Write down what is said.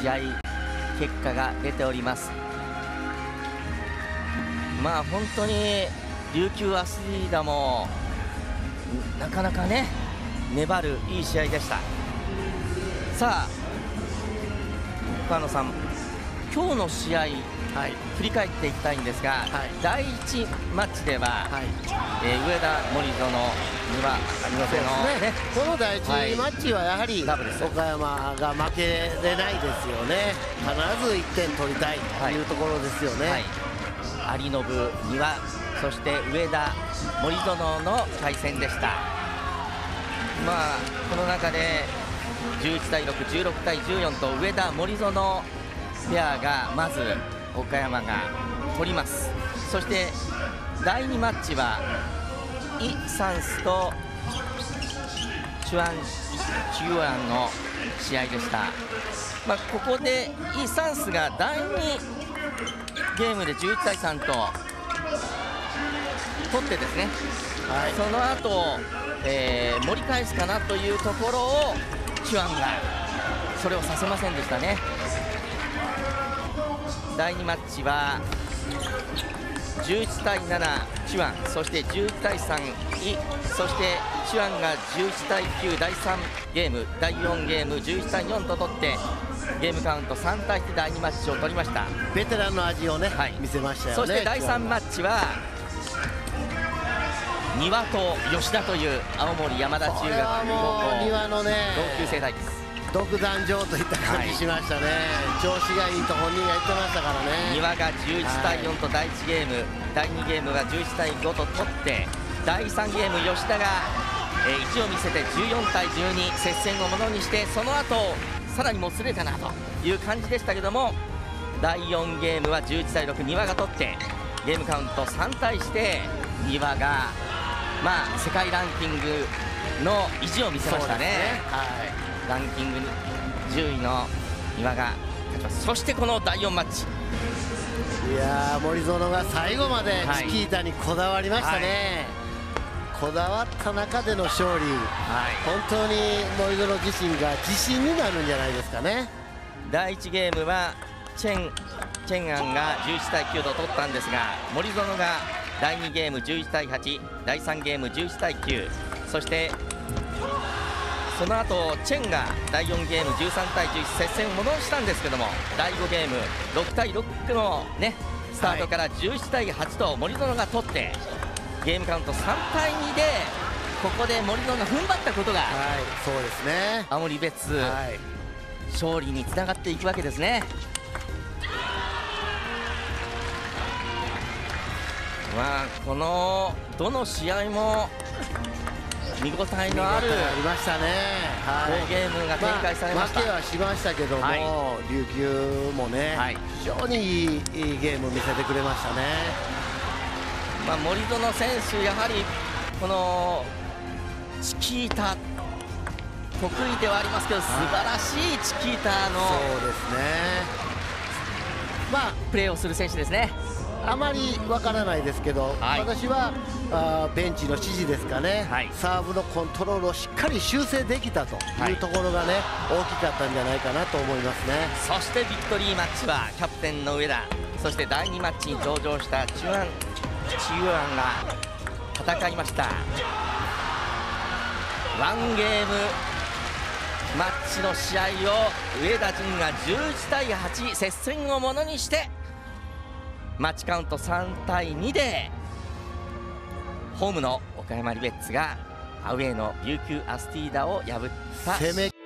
試合結果が出ております。まあ本当に琉球アスリーダもなかなかね粘るいい試合でした。さあ岡野さん、今日の試合、振り返っていきたいんですが、第1マッチでは、上田、森園、この第1マッチはやはり岡山が負けれないですよね。必ず1点取りたいというところですよね。有延、丹羽、そして上田、森園の対戦でした。まあこの中で11対6、16対14と上田、森園ペアがまず岡山が取ります。そして第2マッチはイ・サンスとチュアンの試合でした。まあ、ここでイ・サンスが第2ゲームで11対3と取ってですね、その後、盛り返すかなというところをチュアンがそれをさせませんでしたね。第2マッチは11対7チュアン、そして11対3イ、そしてチュアンが11対9第3ゲーム、第4ゲーム11対4と取ってゲームカウント3対1で第2マッチを取りました。ベテランの味をね、見せましたよね。そして第3マッチは丹羽と吉田という青森山田中学高校の同級生代です。独壇場といった感じしましたね。調子がいいと本人が言ってましたからね。丹羽が11対4と第1ゲーム、第2ゲームが11対5と取って、第3ゲーム吉田が1を見せて14対12、接戦をものにして、その後さらにもつれたなという感じでしたけども、第4ゲームは11対6丹羽が取って、ゲームカウント3対して丹羽がまあ世界ランキングの意地を見せましたね。ランキング10位の丹羽が勝ちます。そしてこの第4マッチ、いやー森園が最後までチキータにこだわりましたね。こだわった中での勝利、本当に森園自身が自信になるんじゃないですかね。第1ゲームはチェンアンが11対9と取ったんですが、森園が第2ゲーム11対8、第3ゲーム11対9、そしてその後チェンが第4ゲーム13対11、接戦を戻したんですけども、第5ゲーム6対6のねスタートから11対8と森園が取って、ゲームカウント3対2でここで森園が踏ん張ったことが青森別勝利につながっていくわけですね。まあこのどの試合も見応えのある好ゲームが展開されました。負けはしましたけども、琉球もね、非常にいいゲームを見せてくれましたね。まあ、森園選手、やはりこのチキータ得意ではありますけど、素晴らしいチキータのプレーをする選手ですね。あまりわからないですけど、私はベンチの指示ですかね、サーブのコントロールをしっかり修正できたというところがね、大きかったんじゃないかなと思いますね。そしてビクトリーマッチはキャプテンの上田、そして第2マッチに登場したチュアンが戦いました。ワンゲームマッチの試合を上田陣が11対8、接戦をものにしてマッチカウント3対2でホームの岡山リベッツがアウェーの琉球アスティーダを破った。